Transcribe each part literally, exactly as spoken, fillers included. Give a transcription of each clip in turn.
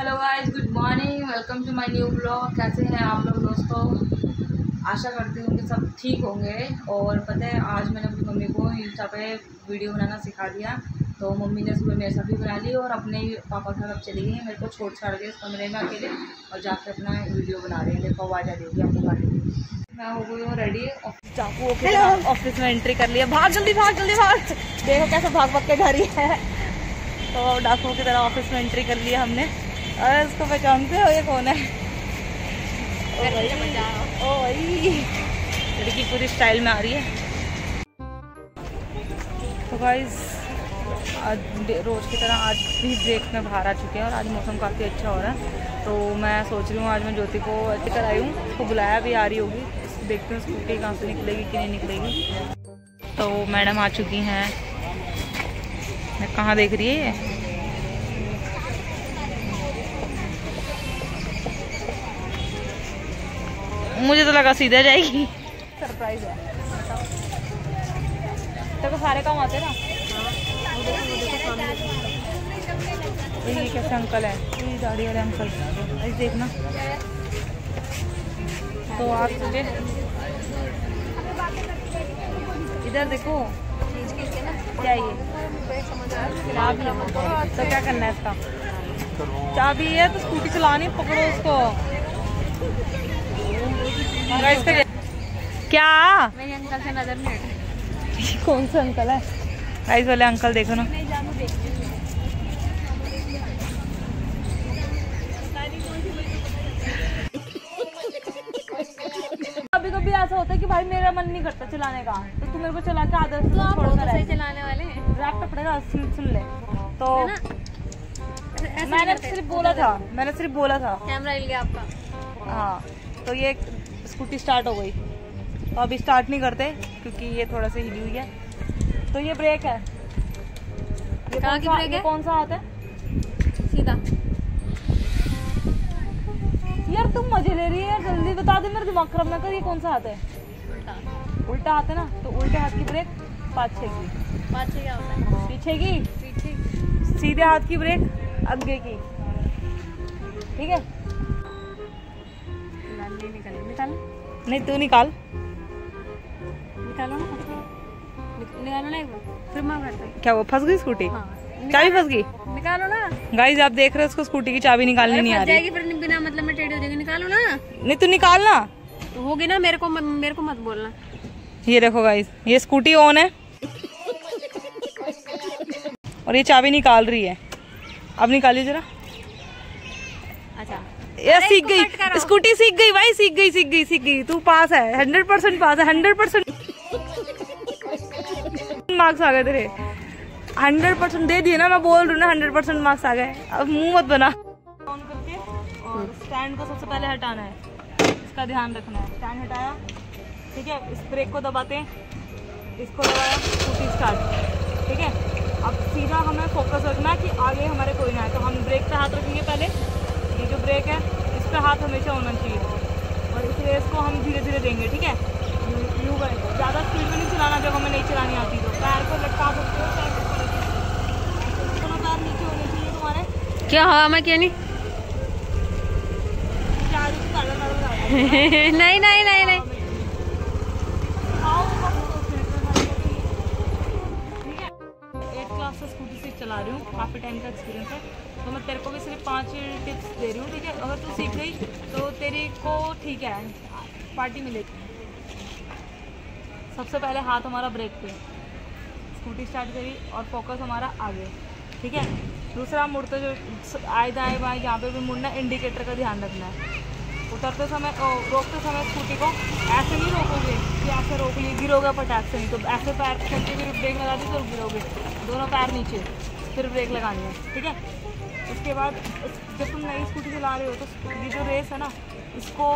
Hello guys, good morning, welcome to my new blog. कैसे हैं आप लोग दोस्तों? आशा करती हूँ कि सब ठीक होंगे। और पता है, आज मैंने अपनी मम्मी को इंस्टा पे वीडियो बनाना सिखा दिया, तो मम्मी ने सुबह मेरे साथ भी बना ली और अपने पापा के साथ चली गई है। मेरे को छोड़ छाड़ के इस कमरे में अकेले और जाकर अपना वीडियो बना रहे हैं। देखो आवाज़ आ जाएगी आपको गाड़ी की। मैं हो गई हूँ रेडी, ऑफिस ऑफिस में एंट्री कर लिया। भाग जल्दी भाग जल्दी भाग, देखो कैसे भाग भाग के घर ही है। तो डाकुओं की तरह ऑफिस में एंट्री कर लिया हमने। अरे इसको पहचानते हो, ये कौन है? ओ भाई, ओ भाई, लड़की पूरी स्टाइल में आ रही है। तो गाइस, आज रोज की तरह आज भी ब्रेक में बाहर आ चुके हैं और आज मौसम काफ़ी अच्छा हो रहा है। तो मैं सोच रही हूँ आज मैं ज्योति को ऐसे कर आई हूँ, उसको बुलाया भी आ रही होगी। देखते हैं स्कूटी कहाँ से निकलेगी कि नहीं निकलेगी। तो मैडम आ चुकी हैं। मैं कहाँ देख रही है ये? मुझे तो लगा सीधा जाएगी। सरप्राइज है, देखो तो सारे काम आते ना। ये कैसे अंकल है, ये दाढ़ी वाले अंकल, ऐसे देखना। तो आप इधर देखो क्या ये, तो क्या करना है इसका? चाबी है तो स्कूटी चलानी, पकड़ो उसको। क्या मेरे अंकल से नजर नहीं हटी। कौन सा अंकल है? गाइस वाले अंकल देखो ना। कभी कभी ऐसा होता है कि भाई मेरा मन नहीं करता चलाने का, तो तुम मेरे को चला के आदत तो आप सही चलाने वाले रैप पड़ेगा, सुन ले। तो मैंने सिर्फ बोला था मैंने सिर्फ बोला था कैमरा हिल गया आपका। हाँ, तो ये स्कूटी स्टार्ट हो गई। तो अभी स्टार्ट नहीं करते क्योंकि ये थोड़ा सा हिली हुई है। तो ये ब्रेक है, ये कौन सा, ब्रेक है? कौन सा आता है? सीधा। यार तुम मजे ले रही है, जल्दी बता दे, मेरा दिमाग खराब ना कर। ये कौन सा आता है? उल्टा उल्टा आता है ना। तो उल्टे हाथ की ब्रेक पाँच छः की पाँच छः क्या होता है? पीछे की पीछे सीधे हाथ की ब्रेक आगे की। ठीक है, निकाल नहीं तू निकाल निकालो ना निकालो ना एक बार फिर मैं करता हूं। क्या वो फंस गई स्कूटी? हाँ, चाबी फंस गई। निकालो ना गाइस, आप देख रहे हो उसको स्कूटी की चाबी निकालनी नहीं आ रही। जाएगी फिर बिना मतलब में टेढ़ी हो जाएगी। निकालो ना, नहीं तू निकाल ना, होगी ना। मेरे को मेरे को मत बोलना। ये देखो गाइस, ये स्कूटी ऑन है और ये चाबी निकाल रही है। अब निकालिए जरा। अच्छा, ये सीख गई स्कूटी, सीख गई भाई, सीख गई सीख गई सीख गई। तू पास है, हंड्रेड परसेंट पास है, हंड्रेड परसेंट मार्क्स आ गए तेरे। हंड्रेड परसेंट दे दिए ना, मैं बोल रही हूँ ना, हंड्रेड परसेंट मार्क्स आ गए। अब मुंह मत बना। ऑन करके और स्टैंड को सबसे पहले हटाना है, इसका ध्यान रखना है। स्टैंड हटाया, ठीक है। इस ब्रेक को दबाते हैं, इसको दबाया, स्कूटी स्टार्ट। ठीक है, अब सीधा हमें फोकस रखना है कि आगे हमारे कोई ना है। तो हम ब्रेक पे हाथ रखेंगे पहले। ये जो ब्रेक है इस पर हाथ हमेशा होना चाहिए और इस रेस को हम धीरे धीरे देंगे। ठीक है, यू कर ज़्यादा स्पीड में नहीं चलाना। जब हमें नहीं चलानी आती तो पैर को लटका सकते हो, पैर को पैर नीचे होने चाहिए तुम्हारे। क्या हाँ मैं क्या नहीं नहीं नहीं नहीं नहीं ठीक है। एट क्लास से स्कूटी से चला रही हूँ, काफ़ी टाइम का एक्सपीरियंस है। तो मैं तेरे को भी सिर्फ पाँच टिप्स दे रही हूँ, ठीक है। अगर तू सीख गई तो तेरे को ठीक है, पार्टी मिलेगी। सबसे पहले हाथ हमारा ब्रेक पे, स्कूटी स्टार्ट करी और फोकस हमारा आगे, ठीक है। दूसरा, मुड़ते जो आए दाएँ बाएँ यहाँ पे भी मुड़ना, इंडिकेटर का ध्यान रखना है। उतरते समय, रोकते समय स्कूटी को ऐसे नहीं रोकोगे कि ऐसे रोक लिए गिरोगे फटाक से, नहीं तो ऐसे पैर छोटे भी ब्रेक लगा दी तो गिरोगे। दोनों पैर नीचे, फिर ब्रेक लगानी है, ठीक है। उसके बाद जब तुम नई स्कूटी चला रहे हो तो ये जो रेस है ना, इसको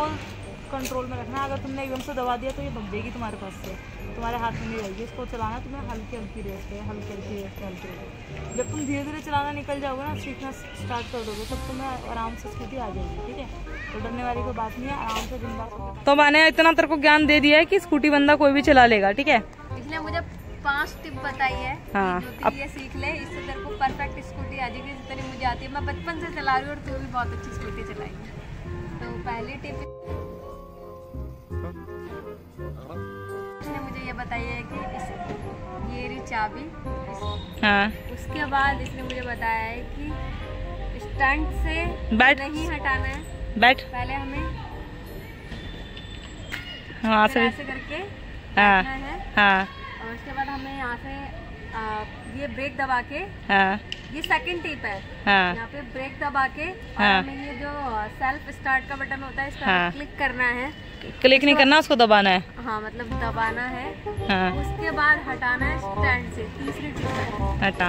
कंट्रोल में रखना है। अगर तुमने एकदम से दबा दिया तो ये भगेगी तुम्हारे पास से, तुम्हारे हाथ में नहीं रहेगी। इसको चलाना तुम्हें हल्की हल्की रेस पे, हल्की हल्की रेस पे, हल्की हल्की। जब तुम धीरे धीरे चलाना निकल जाओगे ना, सीखना स्टार्ट कर दोगे, तब तुम्हें आराम से स्कूटी आ जाएगी, ठीक है। तो डरने वाली कोई बात नहीं है, आराम से दिन भर। तो मैंने इतना तेरे को ज्ञान दे दिया है कि स्कूटी बंदा कोई भी चला लेगा, ठीक है। इसलिए मुझे पांच टिप बताई है। हाँ, जो ये सीख ले, इससे तेरे को परफेक्ट स्कूटी आ जाएगी जितनी मुझे आती है। मैं बचपन से चला रही हूँ और तू भी बहुत अच्छी स्कूटी चलाएगी। तो पहली टिप उसने मुझे ये बताई है कि इस ये रही चाबी। हाँ। उसके बाद इसने मुझे बताया है कि स्टैंड से नहीं हटाना है, बैठ पहले हमें हाँ से ऐसे करके हाँ, है। हाँ। और उसके बाद हमें यहाँ से आ, ये ब्रेक दबा के हाँ, ये सेकंड टिप है। हाँ, यहाँ पे ब्रेक दबा के और हाँ, हमें ये जो सेल्फ स्टार्ट का बटन होता है इसका हाँ, क्लिक करना है। क्लिक नहीं करना, उसको दबाना है। हाँ, मतलब दबाना है। हाँ, उसके बाद हटाना है स्टैंड से, तीसरी टिप है। हटा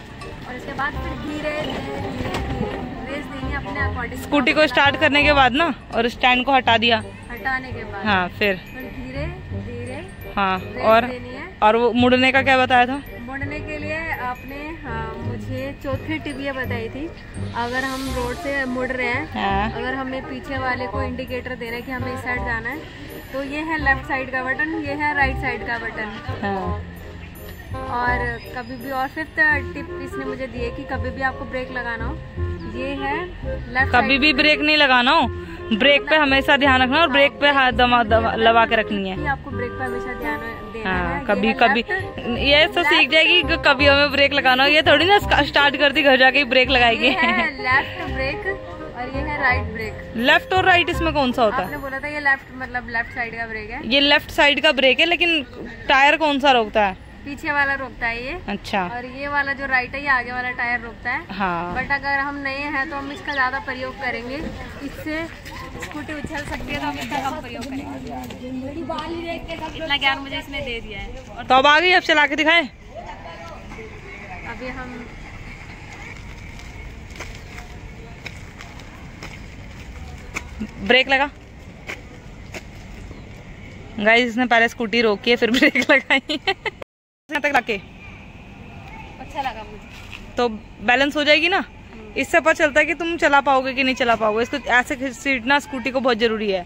और उसके बाद फिर धीरे धीरे धीरे रेस देंगे अपने अकॉर्डिंग। स्कूटी को स्टार्ट करने के बाद ना, और स्टैंड को हटा दिया, हटाने के बाद हाँ फिर धीरे धीरे हाँ। और और वो मुड़ने का क्या बताया था? मुड़ने के लिए आपने हाँ, मुझे चौथी टिप ये बताई थी, अगर हम रोड से मुड़ रहे हैं हाँ, अगर हमें पीछे वाले को इंडिकेटर देना है कि हमें इस साइड जाना है, तो ये है लेफ्ट साइड का बटन, ये है राइट साइड का बटन। हाँ। और कभी भी और फिफ्थ टिप इसने मुझे दी है कि कभी भी आपको ब्रेक लगाना हो, ये है लेफ्ट, कभी भी ब्रेक नहीं लगाना हो, ब्रेक पे हमेशा ध्यान रखना और ब्रेक पे हाथ दबा लगा के रखनी है। आपको ब्रेक पे हमेशा ध्यान देना हाँ, है। कभी कभी ये तो सीख जाएगी, कभी हमें ब्रेक लगाना हो, ये थोड़ी ना स्टार्ट करती घर जाके ब्रेक लगाएगी। लेफ्ट ब्रेक और ये है राइट ब्रेक। लेफ्ट और राइट इसमें कौन सा होता है? आपने बोला था ये लेफ्ट, मतलब लेफ्ट साइड का ब्रेक है, ये लेफ्ट साइड का ब्रेक है। लेकिन टायर कौन सा रोकता है? पीछे वाला रोकता है ये। अच्छा। और ये वाला जो राइट है ये आगे वाला टायर रोकता है। हाँ। बट अगर हम नए हैं तो हम इसका ज़्यादा प्रयोग करेंगे, इससे स्कूटी उछल सकती है, तो हम इसका कम प्रयोग करेंगे। इतना ज्ञान मुझे इसने दे दिया है। और तो अब आ गई, अब चला के दिखाएं। अभी हम ब्रेक लगा। गाइस, इसने पहले स्कूटी रोकी है फिर ब्रेक लगाई है। अच्छा लगा मुझे, तो बैलेंस हो जाएगी ना, इससे पता चलता है कि तुम चला पाओगे कि नहीं चला पाओगे। इसको ऐसे खींचना स्कूटी को बहुत जरूरी है।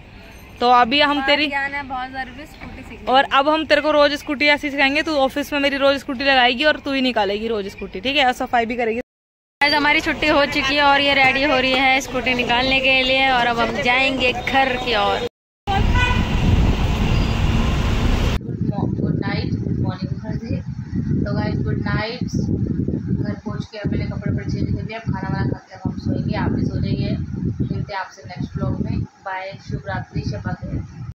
तो अभी हम तेरी बहुत जरूरी स्कूटी सीखनी, और अब हम तेरे को रोज स्कूटी ऐसी सिखाएंगे, तू ऑफिस में मेरी रोज स्कूटी लगाएगी और तू ही निकालेगी रोज स्कूटी, ठीक है? और सफाई भी करेगी। आज हमारी छुट्टी हो चुकी है और ये रेडी हो रही है स्कूटी निकालने के लिए, और अब हम जाएंगे घर की ओर। तो गाइस गुड नाइट, घर पहुंच के अब मैंने कपड़े पर चेंज कर लिया, खाना वाना खाते हैं, हम सोएंगे, आप भी सो जाइए। मिलते हैं आपसे नेक्स्ट ब्लॉग में। बाय, शुभ रात्रि, शब्द है।